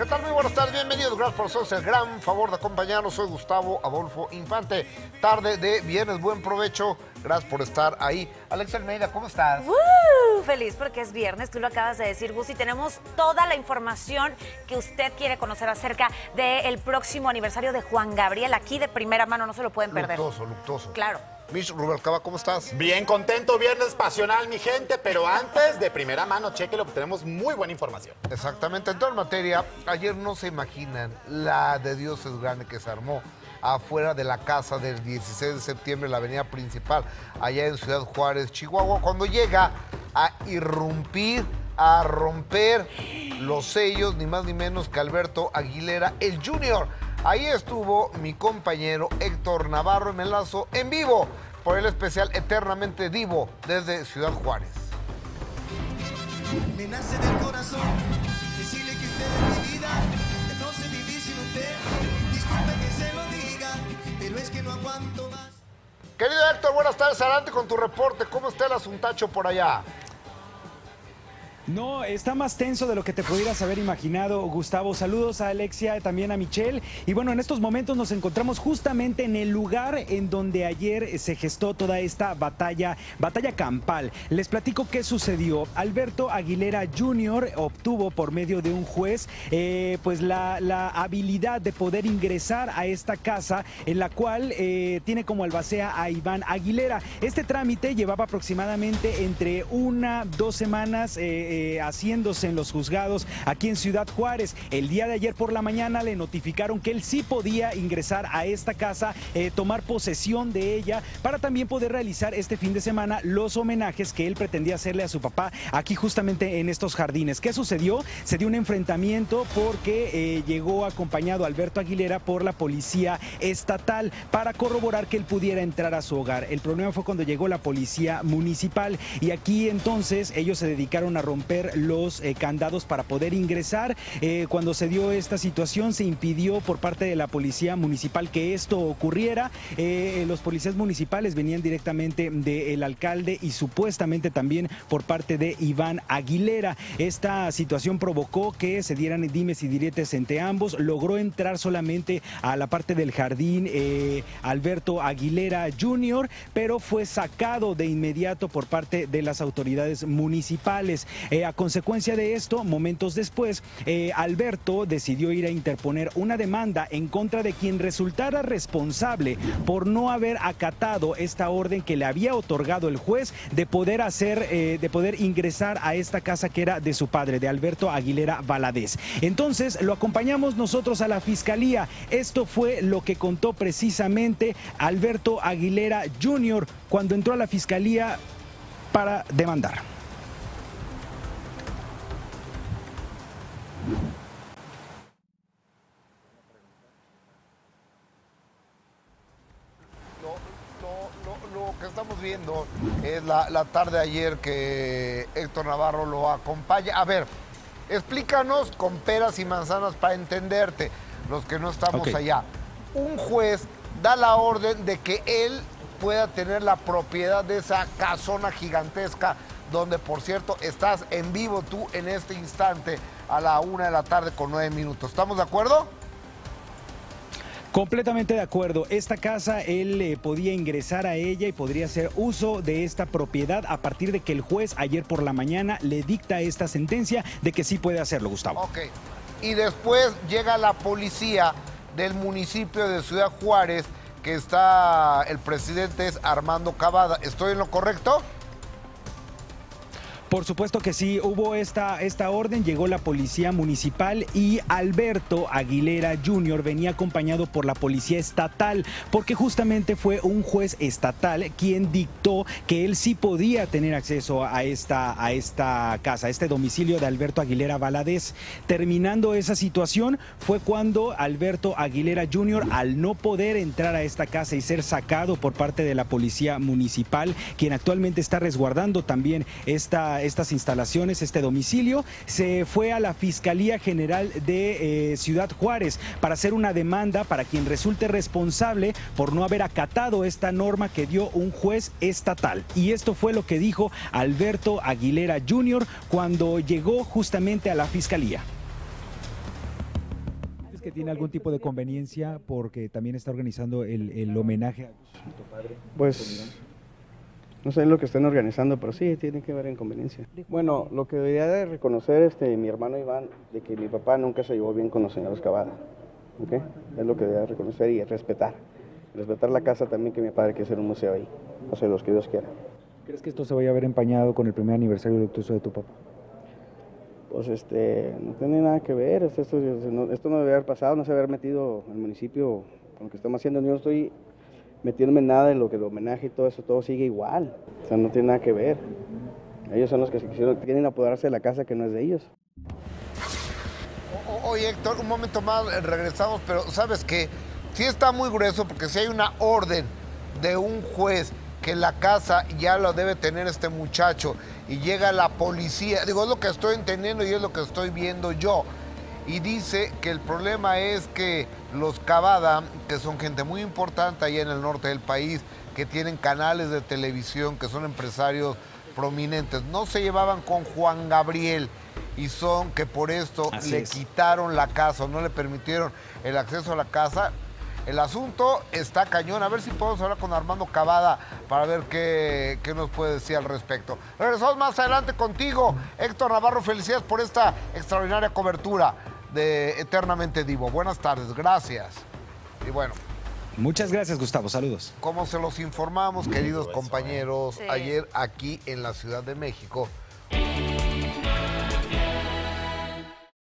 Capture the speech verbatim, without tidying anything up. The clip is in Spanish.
¿Qué tal? Muy buenas tardes, bienvenidos, gracias por hacernos el gran favor de acompañarnos. Soy Gustavo Adolfo Infante, tarde de viernes, buen provecho, gracias por estar ahí. Alexia Almeida, ¿cómo estás? Uh, feliz porque es viernes, tú lo acabas de decir, Gus, y tenemos toda la información que usted quiere conocer acerca del próximo aniversario de Juan Gabriel, aquí de primera mano, no se lo pueden perder. Luctuoso, luctuoso. Claro. Mish Rubalcaba, ¿cómo estás? Bien, contento, viernes pasional, mi gente, pero antes, de primera mano, chequenlo, tenemos muy buena información. Exactamente, en toda materia, ayer no se imaginan la de Dios es grande que se armó afuera de la casa del dieciséis de septiembre, la avenida principal, allá en Ciudad Juárez, Chihuahua, cuando llega a irrumpir, a romper los sellos, ni más ni menos que Alberto Aguilera, el Junior. Ahí estuvo mi compañero Héctor Navarro Melazo en vivo por el especial Eternamente Divo desde Ciudad Juárez. Me nace del corazón decirle que usted es mi vida, no sé vivir sin usted, disculpe que se lo diga, pero es que no aguanto más. Querido Héctor, buenas tardes, adelante con tu reporte, ¿cómo está el asuntacho por allá? No, está más tenso de lo que te pudieras haber imaginado, Gustavo. Saludos a Alexia, también a Michelle. Y bueno, en estos momentos nos encontramos justamente en el lugar en donde ayer se gestó toda esta batalla, batalla campal. Les platico qué sucedió. Alberto Aguilera junior obtuvo por medio de un juez eh, pues la, la habilidad de poder ingresar a esta casa en la cual eh, tiene como albacea a Iván Aguilera. Este trámite llevaba aproximadamente entre una, dos semanas eh, haciéndose en los juzgados aquí en Ciudad Juárez. El día de ayer por la mañana le notificaron que él sí podía ingresar a esta casa, eh, tomar posesión de ella para también poder realizar este fin de semana los homenajes que él pretendía hacerle a su papá aquí justamente en estos jardines. ¿Qué sucedió? Se dio un enfrentamiento porque eh, llegó acompañado Alberto Aguilera por la policía estatal para corroborar que él pudiera entrar a su hogar. El problema fue cuando llegó la policía municipal y aquí entonces ellos se dedicaron a romper los eh, candados para poder ingresar. Eh, cuando se dio esta situación se impidió por parte de la policía municipal que esto ocurriera. Eh, los policías municipales venían directamente del alcalde y supuestamente también por parte de Iván Aguilera. Esta situación provocó que se dieran dimes y diretes entre ambos. Logró entrar solamente a la parte del jardín eh, Alberto Aguilera junior, pero fue sacado de inmediato por parte de las autoridades municipales. Eh, a consecuencia de esto, momentos después, eh, Alberto decidió ir a interponer una demanda en contra de quien resultara responsable por no haber acatado esta orden que le había otorgado el juez de poder hacer, eh, de poder ingresar a esta casa que era de su padre, de Alberto Aguilera Valadez. Entonces, lo acompañamos nosotros a la fiscalía. Esto fue lo que contó precisamente Alberto Aguilera junior cuando entró a la fiscalía para demandar. Lo, lo, lo, lo que estamos viendo es la, la tarde de ayer que Héctor Navarro lo acompaña. A ver, explícanos con peras y manzanas para entenderte, los que no estamos okay. allá. Un juez da la orden de que él pueda tener la propiedad de esa casona gigantesca, donde por cierto estás en vivo tú en este instante a la una de la tarde con nueve minutos. ¿Estamos de acuerdo? Completamente de acuerdo. Esta casa él eh, podía ingresar a ella y podría hacer uso de esta propiedad a partir de que el juez ayer por la mañana le dicta esta sentencia de que sí puede hacerlo, Gustavo. Ok. Y después llega la policía del municipio de Ciudad Juárez, que está, el presidente es Armando Cabada. ¿Estoy en lo correcto? Por supuesto que sí, hubo esta, esta orden, llegó la policía municipal y Alberto Aguilera junior venía acompañado por la policía estatal, porque justamente fue un juez estatal quien dictó que él sí podía tener acceso a esta, a esta casa, a este domicilio de Alberto Aguilera Valadez. Terminando esa situación fue cuando Alberto Aguilera junior, al no poder entrar a esta casa y ser sacado por parte de la policía municipal, quien actualmente está resguardando también esta... estas instalaciones, este domicilio, se fue a la Fiscalía General de eh, Ciudad Juárez para hacer una demanda para quien resulte responsable por no haber acatado esta norma que dio un juez estatal. Y esto fue lo que dijo Alberto Aguilera junior cuando llegó justamente a la Fiscalía. ¿Sientes que tiene algún tipo de conveniencia porque también está organizando el, el homenaje a tu padre? Pues no sé lo que estén organizando, pero sí, tiene que haber inconveniencia. Bueno, lo que debería de reconocer este, mi hermano Iván, de que mi papá nunca se llevó bien con los señores Cabada, ¿okay? Es lo que debería reconocer y respetar. Respetar la casa también, que mi padre quiere hacer un museo ahí, o sea, los que Dios quiera. ¿Crees que esto se vaya a ver empañado con el primer aniversario luctuoso de tu papá? Pues este, no tiene nada que ver, esto, esto, no, esto no debe haber pasado, no se debe haber metido el municipio con lo que estamos haciendo, yo no estoy metiéndome en nada de lo que el homenaje y todo eso, todo sigue igual, o sea, no tiene nada que ver. Ellos son los que se quisieron, quieren apoderarse de la casa que no es de ellos. O, oye Héctor, un momento más, regresamos, pero ¿sabes qué? Sí está muy grueso, porque si hay una orden de un juez que la casa ya lo debe tener este muchacho y llega la policía, digo, es lo que estoy entendiendo y es lo que estoy viendo yo, y dice que el problema es que los Cabada, que son gente muy importante allá en el norte del país, que tienen canales de televisión, que son empresarios prominentes, no se llevaban con Juan Gabriel y son que por esto Así le es. quitaron la casa, no le permitieron el acceso a la casa. El asunto está cañón. A ver si podemos hablar con Armando Cabada para ver qué, qué nos puede decir al respecto. Regresamos más adelante contigo, Héctor Navarro. Felicidades por esta extraordinaria cobertura de Eternamente Divo. Buenas tardes, gracias. Y bueno. Muchas gracias, Gustavo. Saludos. Como se los informamos, queridos compañeros, ayer aquí en la Ciudad de México